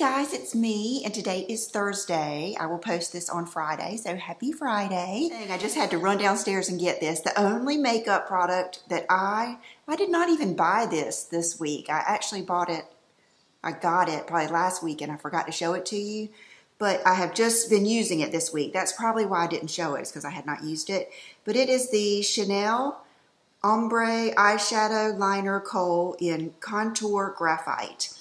guys, it's me, and today is Thursday. I will post this on Friday, so happy Friday. And I just had to run downstairs and get this. The only makeup product that I did not even buy this week. I actually bought it, I got it probably last week, and I forgot to show it to you. But I have just been using it this week. That's probably why I didn't show it, is because I had not used it. But it is the Chanel Ombre Eyeshadow Liner Kohl in Contour Graphite.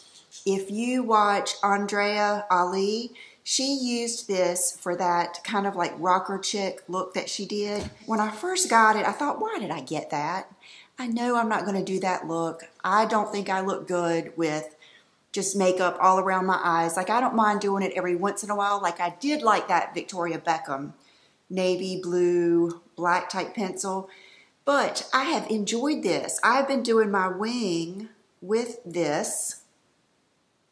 If you watch Andrea Ali, she used this for that kind of like rocker chick look that she did. When I first got it, I thought, why did I get that? I know I'm not going to do that look. I don't think I look good with just makeup all around my eyes. Like, I don't mind doing it every once in a while. Like, I did like that Victoria Beckham navy blue black type pencil. But I have enjoyed this. I've been doing my wing with this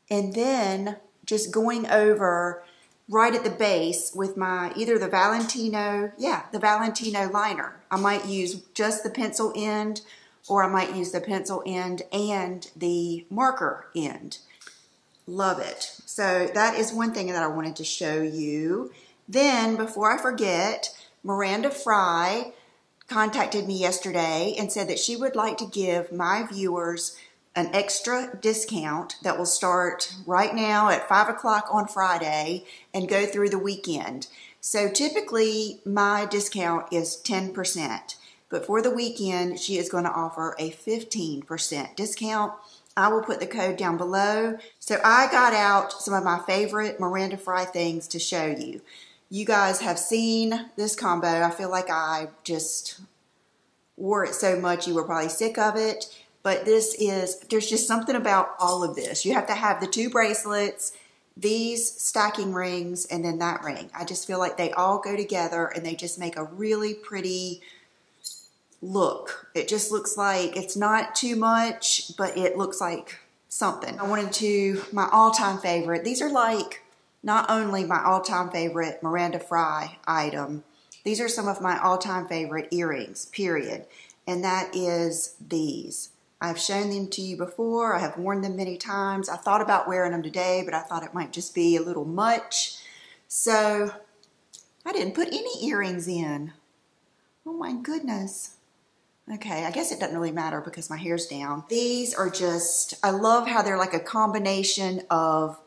and then just going over right at the base with my, either the Valentino, yeah, the Valentino liner. I might use just the pencil end, or I might use the pencil end and the marker end. Love it. So that is one thing that I wanted to show you. Then, before I forget, Miranda Frye contacted me yesterday and said that she would like to give my viewers an extra discount that will start right now at 5 o'clock on Friday and go through the weekend. So typically my discount is 10%, but for the weekend she is going to offer a 15% discount. I will put the code down below. So I got out some of my favorite Miranda Frye things to show you. You guys have seen this combo. I feel like I just wore it so much you were probably sick of it. But this is, there's just something about all of this. You have to have the two bracelets, these stacking rings, and then that ring. I just feel like they all go together and they just make a really pretty look. It just looks like it's not too much, but it looks like something. I wanted to, my all-time favorite, these are like, not only my all-time favorite Miranda Frye item, these are some of my all-time favorite earrings, period. And that is these. I've shown them to you before. I have worn them many times. I thought about wearing them today, but I thought it might just be a little much. So I didn't put any earrings in. Oh my goodness. Okay, I guess it doesn't really matter because my hair's down. These are just, I love how they're like a combination of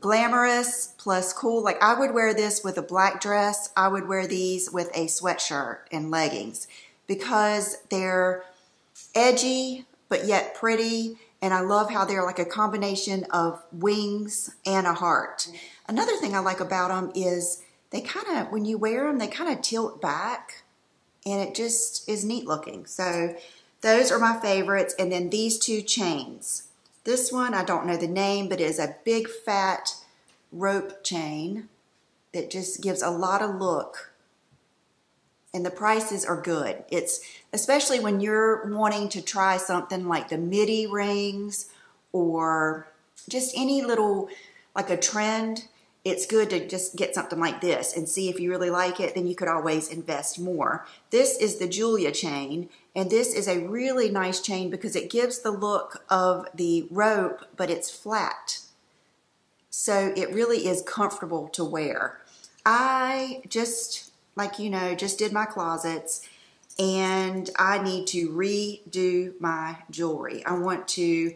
glamorous plus cool. Like, I would wear this with a black dress. I would wear these with a sweatshirt and leggings because they're edgy but yet pretty, and I love how they're like a combination of wings and a heart. Another thing I like about them is they kind of, when you wear them, they kind of tilt back and it just is neat looking. So those are my favorites. And then these two chains. This one, I don't know the name, but it is a big fat rope chain that just gives a lot of look. And the prices are good. It's especially when you're wanting to try something like the midi rings or just any little, like a trend, it's good to just get something like this and see if you really like it. Then you could always invest more. This is the Julia chain. And this is a really nice chain because it gives the look of the rope, but it's flat. So it really is comfortable to wear. I just, like you know, just did my closets and I need to redo my jewelry. I want to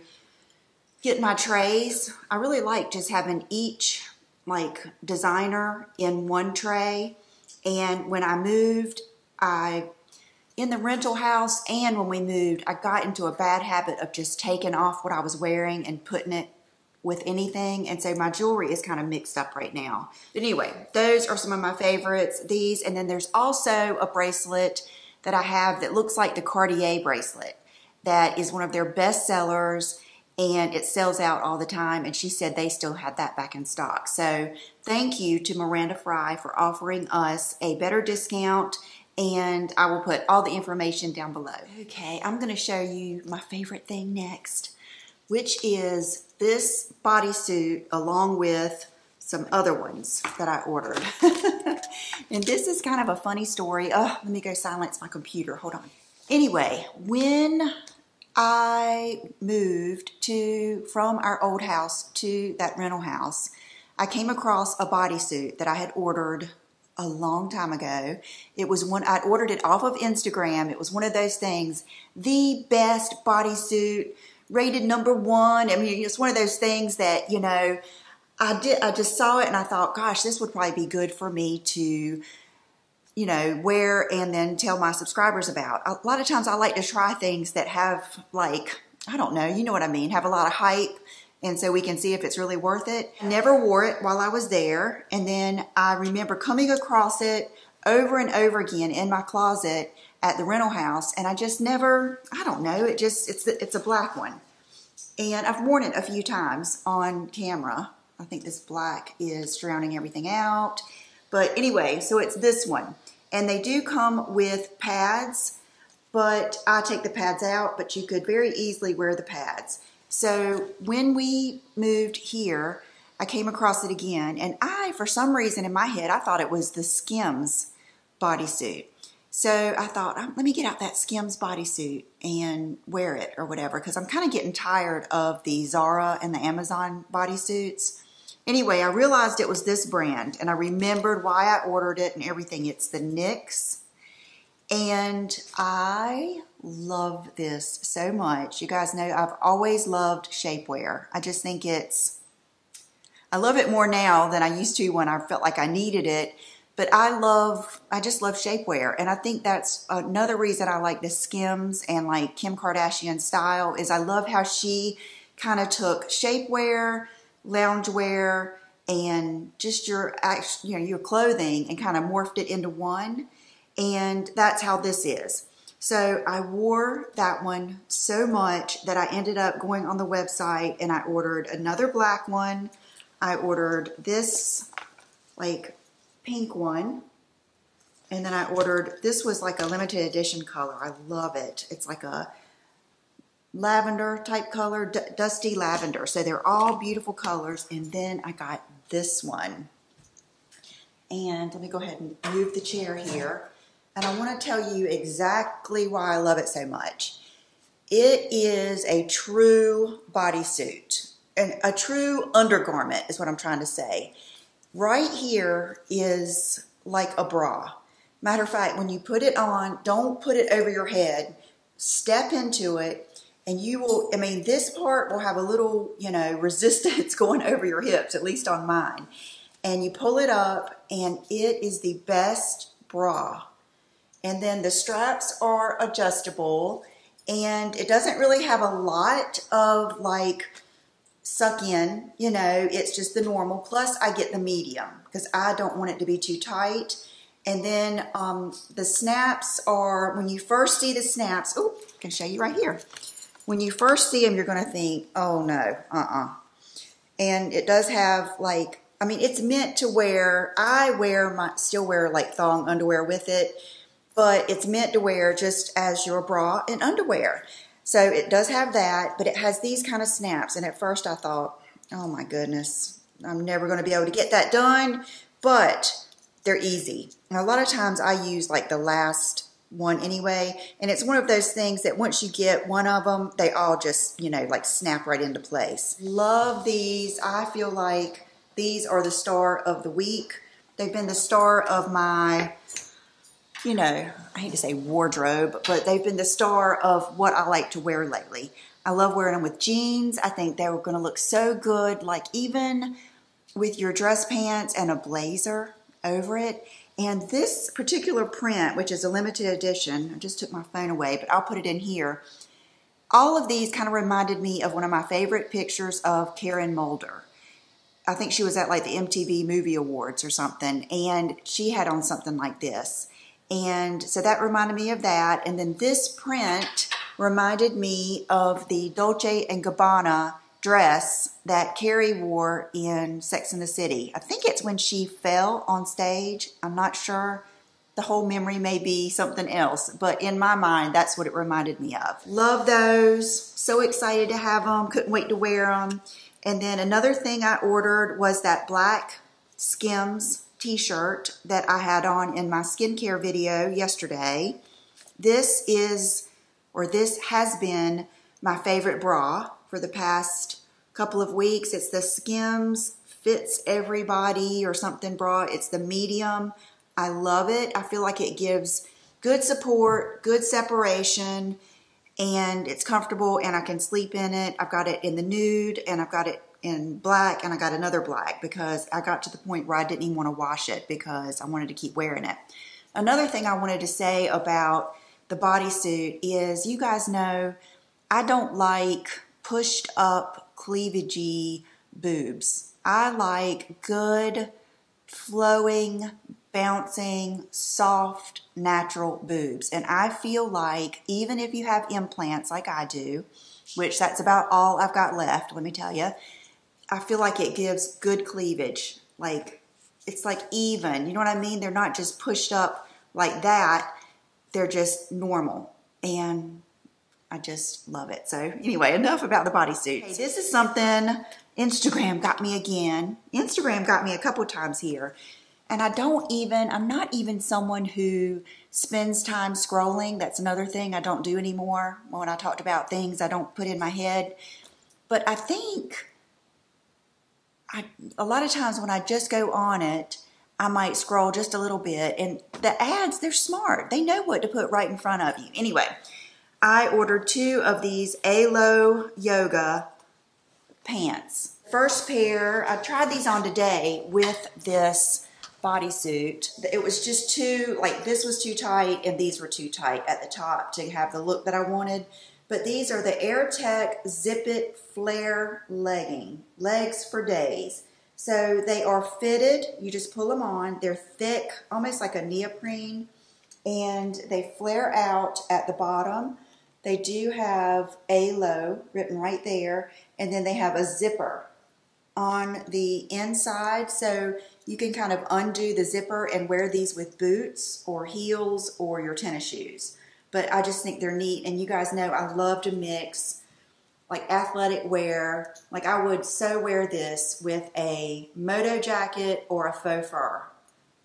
get my trays. I really like just having each like designer in one tray. And when I moved, I in the rental house and when we moved, I got into a bad habit of just taking off what I was wearing and putting it with anything. And so my jewelry is kind of mixed up right now. But anyway, those are some of my favorites, these. And then there's also a bracelet that I have that looks like the Cartier bracelet. That is one of their best sellers and it sells out all the time. And she said they still had that back in stock. So thank you to Miranda Frye for offering us a better discount. And I will put all the information down below. Okay, I'm going to show you my favorite thing next, which is this bodysuit along with some other ones that I ordered. And this is kind of a funny story. Oh, let me go silence my computer. Hold on. Anyway, when I moved from our old house to that rental house, I came across a bodysuit that I had ordered a long time ago. It was one, I'd ordered it off of Instagram. It was one of those things, the best bodysuit, rated #1. I mean, it's one of those things that, you know, I just saw it and I thought, gosh, this would probably be good for me to, you know, wear and then tell my subscribers about. A lot of times I like to try things that have, like, I don't know, you know what I mean, have a lot of hype, and so we can see if it's really worth it. I never wore it while I was there, and then I remember coming across it over and over again in my closet at the rental house, and I just never, I don't know, it just, it's a black one. And I've worn it a few times on camera. I think this black is drowning everything out. But anyway, so it's this one. And they do come with pads, but I take the pads out, but you could very easily wear the pads. So when we moved here, I came across it again, and I, for some reason in my head, I thought it was the Skims bodysuit. So I thought, let me get out that Skims bodysuit and wear it or whatever, because I'm kind of getting tired of the Zara and the Amazon bodysuits. Anyway, I realized it was this brand, and I remembered why I ordered it and everything. It's the Knix, and I love this so much. You guys know I've always loved shapewear. I just think it's, I love it more now than I used to when I felt like I needed it, but I just love shapewear, and I think that's another reason I like the Skims and like Kim Kardashian style, is I love how she kind of took shapewear, loungewear, and just your, you know, your clothing, and kind of morphed it into one. And that's how this is. So I wore that one so much that I ended up going on the website and I ordered another black one. I ordered this like pink one, and then I ordered, this was like a limited edition color. I love it. It's like a lavender type color, dusty lavender. So they're all beautiful colors. And then I got this one. And let me go ahead and move the chair here. And I want to tell you exactly why I love it so much. It is a true bodysuit, and a true undergarment is what I'm trying to say. Right here is like a bra. Matter of fact, when you put it on, don't put it over your head. Step into it. And you will, I mean, this part will have a little, you know, resistance going over your hips, at least on mine. And you pull it up, and it is the best bra. And then the straps are adjustable, and it doesn't really have a lot of like suck in, you know, it's just the normal. Plus I get the medium because I don't want it to be too tight. And then the snaps are, when you first see the snaps, oh, I can show you right here. When you first see them, you're going to think, oh no, And it does have like, I mean, it's meant to wear, still wear like thong underwear with it, but it's meant to wear just as your bra and underwear. So it does have that, but it has these kind of snaps. And at first I thought, oh my goodness, I'm never going to be able to get that done, but they're easy. And a lot of times I use like the last one anyway, and it's one of those things that once you get one of them, they all just, you know, like snap right into place. Love these. I feel like these are the star of the week. They've been the star of my, you know, I hate to say wardrobe, but they've been the star of what I like to wear lately. I love wearing them with jeans. I think they were going to look so good, like even with your dress pants and a blazer over it. And this particular print, which is a limited edition, I just took my phone away, but I'll put it in here. All of these kind of reminded me of one of my favorite pictures of Karen Mulder. I think she was at like the MTV Movie Awards or something, and she had on something like this. And so that reminded me of that. And then this print reminded me of the Dolce and Gabbana dress that Carrie wore in Sex and the City. I think it's when she fell on stage. I'm not sure. The whole memory may be something else, but in my mind, that's what it reminded me of. Love those. So excited to have them. Couldn't wait to wear them. And then another thing I ordered was that black Skims t-shirt that I had on in my skincare video yesterday. This has been my favorite bra for the past couple of weeks. It's the Skims Fits Everybody or something bra. It's the medium. I love it. I feel like it gives good support, good separation, and it's comfortable, and I can sleep in it. I've got it in the nude, and I've got it in black, and I got another black because I got to the point where I didn't even want to wash it because I wanted to keep wearing it. Another thing I wanted to say about the bodysuit is, you guys know I don't like pushed up cleavagey boobs. I like good, flowing, bouncing, soft, natural boobs. And I feel like even if you have implants like I do, which that's about all I've got left, let me tell you, I feel like it gives good cleavage. Like, it's like even, you know what I mean? They're not just pushed up like that. They're just normal. And I just love it. So anyway, enough about the bodysuit. Okay, this is something Instagram got me again. Instagram got me a couple times here. And I'm not even someone who spends time scrolling. That's another thing I don't do anymore. When I talked about things I don't put in my head. But I think a lot of times when I just go on it, I might scroll just a little bit. And the ads, they're smart. They know what to put right in front of you. Anyway, I ordered two of these ALO Yoga pants. First pair, I tried these on today with this bodysuit. It was just too, like, this was too tight and these were too tight at the top to have the look that I wanted. But these are the AirTech Zip It Flare Legging, legs for days. So they are fitted, you just pull them on. They're thick, almost like a neoprene, and they flare out at the bottom. They do have ALO written right there, and then they have a zipper on the inside, so you can kind of undo the zipper and wear these with boots or heels or your tennis shoes. But I just think they're neat, and you guys know I love to mix like athletic wear. Like, I would so wear this with a moto jacket or a faux fur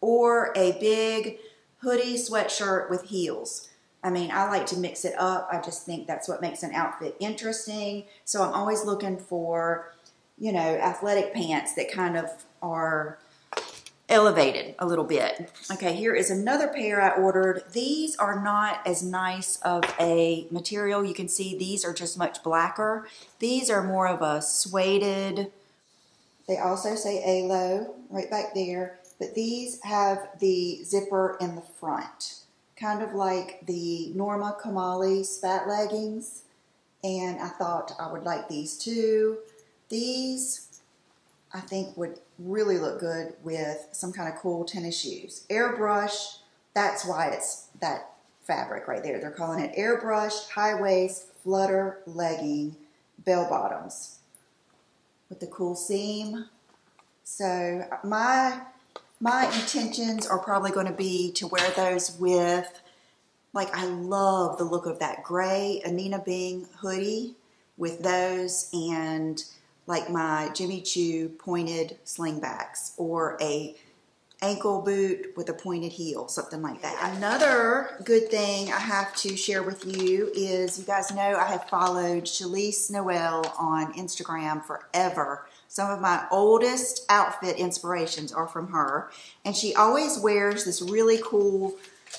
or a big hoodie sweatshirt with heels. I mean, I like to mix it up. I just think that's what makes an outfit interesting. So I'm always looking for, you know, athletic pants that kind of are elevated a little bit. Okay, here is another pair I ordered. These are not as nice of a material. You can see these are just much blacker. These are more of a suede. They also say ALO right back there, but these have the zipper in the front, kind of like the Norma Kamali spat leggings, and I thought I would like these too. These, I think, would really look good with some kind of cool tennis shoes. Airbrush, that's why it's that fabric right there. They're calling it airbrush, high waist, flutter legging, bell bottoms with the cool seam. So my intentions are probably going to be to wear those with, like, I love the look of that gray Anina Bing hoodie with those, and like my Jimmy Choo pointed slingbacks or a ankle boot with a pointed heel, something like that. Another good thing I have to share with you is, you guys know I have followed Shalice Noel on Instagram forever. Some of my oldest outfit inspirations are from her, and she always wears this really cool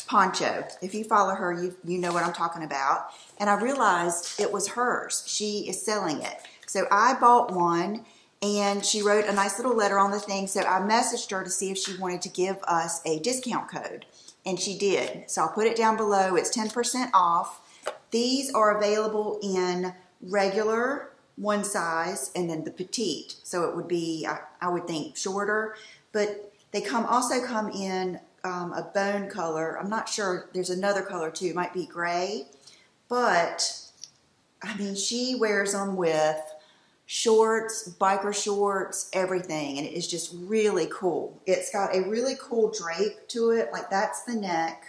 poncho. If you follow her, you know what I'm talking about. And I realized it was hers. She is selling it. So I bought one, and she wrote a nice little letter on the thing. So I messaged her to see if she wanted to give us a discount code, and she did. So I'll put it down below. It's 10% off. These are available in regular, one size, and then the petite. So it would be, I would think, shorter, but they also come in a bone color. I'm not sure. There's another color too. It might be gray, but I mean, she wears them with shorts, biker shorts, everything, and it is just really cool. It's got a really cool drape to it. Like, that's the neck,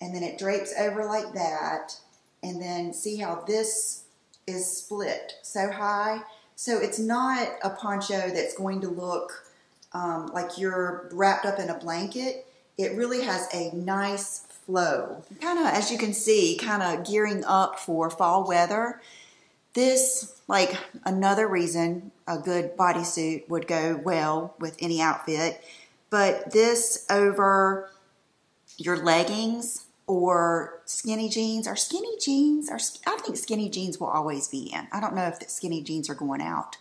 and then it drapes over like that, and then see how this is split so high. So it's not a poncho that's going to look like you're wrapped up in a blanket. It really has a nice flow, kind of, as you can see, kind of gearing up for fall weather. This, like another reason a good bodysuit would go well with any outfit, but this over your leggings or skinny jeans. I think skinny jeans will always be in. I don't know if the skinny jeans are going out.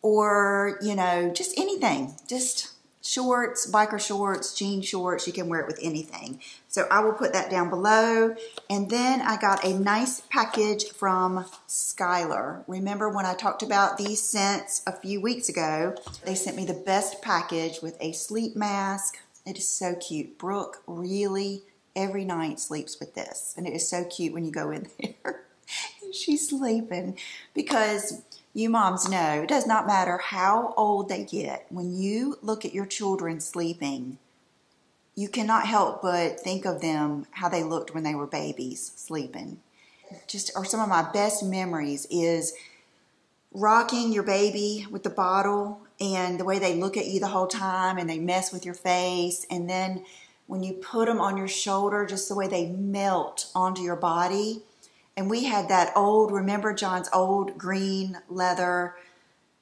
Or, you know, just anything. Just shorts, biker shorts, jean shorts. You can wear it with anything. So I will put that down below. And then I got a nice package from Skylar. Remember when I talked about these scents a few weeks ago? They sent me the best package with a sleep mask. It is so cute. Brooke really every night sleeps with this. And it is so cute when you go in there and she's sleeping, because you moms know, it does not matter how old they get. When you look at your children sleeping, you cannot help but think of them, how they looked when they were babies sleeping. Just are some of my best memories is rocking your baby with the bottle and the way they look at you the whole time and they mess with your face. And then when you put them on your shoulder, just the way they melt onto your body. And we had that old, remember John's old green leather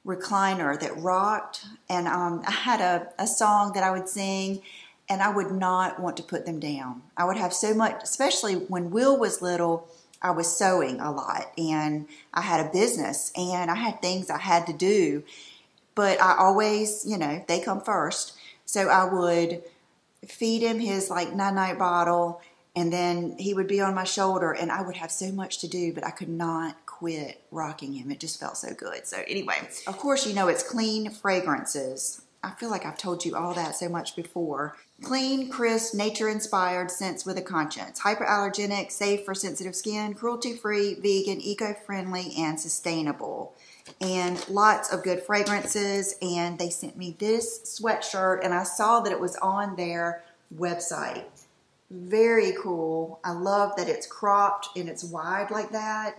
recliner that rocked. And I had a song that I would sing, and I would not want to put them down. I would have so much, especially when Will was little, I was sewing a lot and I had a business and I had things I had to do, but I always, you know, they come first. So I would feed him his like night-night bottle, and then he would be on my shoulder and I would have so much to do, but I could not quit rocking him. It just felt so good. So anyway, of course, you know, it's clean fragrances. I feel like I've told you all that so much before. Clean, crisp, nature-inspired scents with a conscience. Hyperallergenic, safe for sensitive skin, cruelty-free, vegan, eco-friendly, and sustainable. And lots of good fragrances. And they sent me this sweatshirt, and I saw that it was on their website. Very cool. I love that it's cropped and it's wide like that.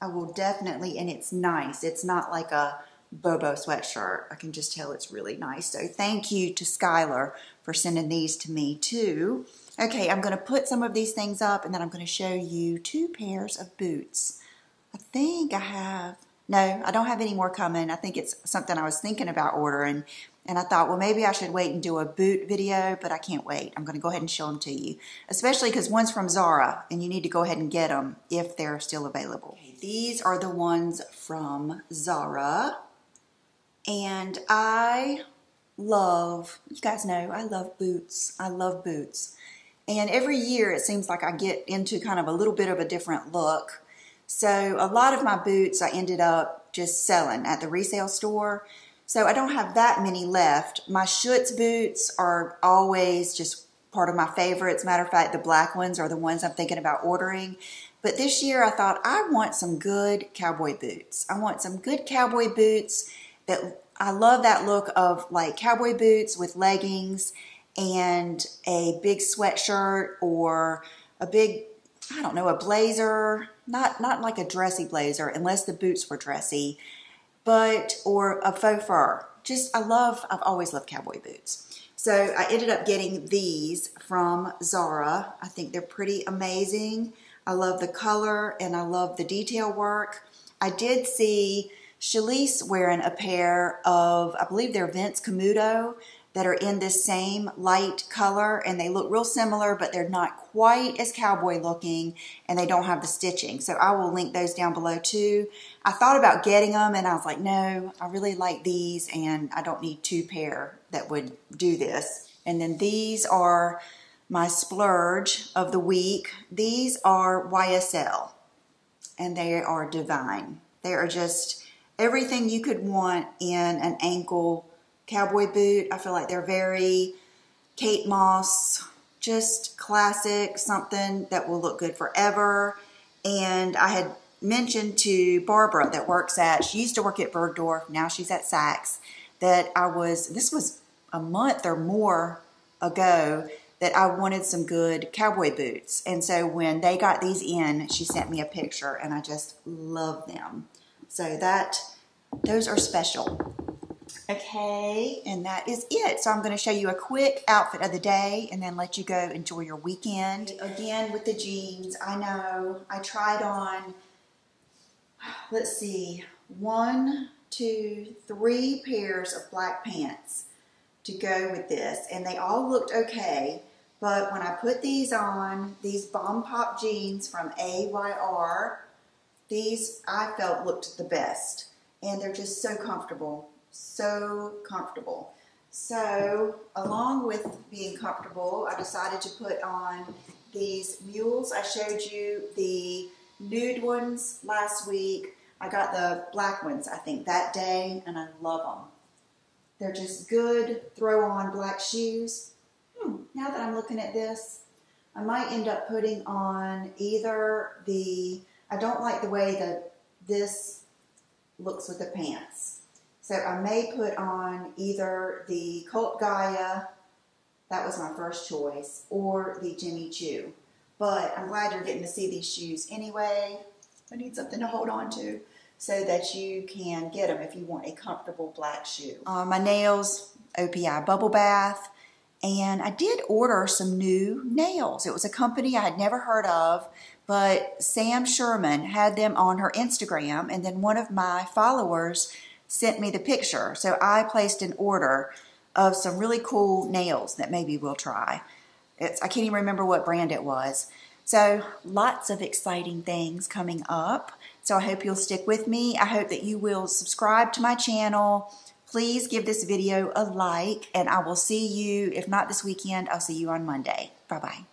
I will definitely, and it's nice. It's not like a Bobo sweatshirt. I can just tell it's really nice. So thank you to Skylar for sending these to me too. Okay, I'm going to put some of these things up, and then I'm going to show you two pairs of boots. I think I have, no, I don't have any more coming. I think it's something I was thinking about ordering. And I thought, well, maybe I should wait and do a boot video, but I can't wait. I'm going to go ahead and show them to you, especially because one's from Zara, and you need to go ahead and get them if they're still available. Okay, these are the ones from Zara, and I love, you guys know, I love boots. I love boots. And every year it seems like I get into kind of a little bit of a different look. So a lot of my boots I ended up just selling at the resale store. So I don't have that many left. My Schutz boots are always just part of my favorites. Matter of fact, the black ones are the ones I'm thinking about ordering. But this year I thought, I want some good cowboy boots. I want some good cowboy boots. That I love that look of like cowboy boots with leggings and a big sweatshirt or a big, I don't know, a blazer. Not like a dressy blazer, unless the boots were dressy. But, or a faux fur. Just, I've always loved cowboy boots. So I ended up getting these from Zara. I think they're pretty amazing. I love the color and I love the detail work. I did see Shalice wearing a pair of, I believe they're Vince Camuto, that are in this same light color, and they look real similar, but they're not quite as cowboy looking, and they don't have the stitching. So I will link those down below too. I thought about getting them, and I was like, no, I really like these, and I don't need two pair that would do this. And then these are my splurge of the week. These are YSL, and they are divine. They are just everything you could want in an ankle cowboy boot. I feel like they're very Kate Moss, just classic, something that will look good forever. And I had mentioned to Barbara that works at, she used to work at Bergdorf, now she's at Saks, that this was a month or more ago, that I wanted some good cowboy boots. And so when they got these in, she sent me a picture, and I just love them. So those are special. Okay, and that is it. So I'm going to show you a quick outfit of the day and then let you go enjoy your weekend. Again, with the jeans, I know I tried on, let's see, 1, 2, 3 pairs of black pants to go with this, and they all looked okay, but when I put these on, these Bomb Pop jeans from AYR, these I felt looked the best, and they're just so comfortable, so comfortable. So along with being comfortable, I decided to put on these mules. I showed you the nude ones last week. I got the black ones, I think, that day, and I love them. They're just good throw-on black shoes. Now that I'm looking at this, I might end up putting on either the, I don't like the way that this looks with the pants. So I may put on either the Cult Gaia, that was my first choice, or the Jimmy Choo. But I'm glad you're getting to see these shoes anyway. I need something to hold on to so that you can get them if you want a comfortable black shoe. My nails, OPI Bubble Bath, and I did order some new nails. It was a company I had never heard of, but Sam Sherman had them on her Instagram, and then one of my followers sent me the picture. So I placed an order of some really cool nails that maybe we'll try. I can't even remember what brand it was. So lots of exciting things coming up. So I hope you'll stick with me. I hope that you will subscribe to my channel. Please give this video a like, and I will see you, if not this weekend, I'll see you on Monday. Bye-bye.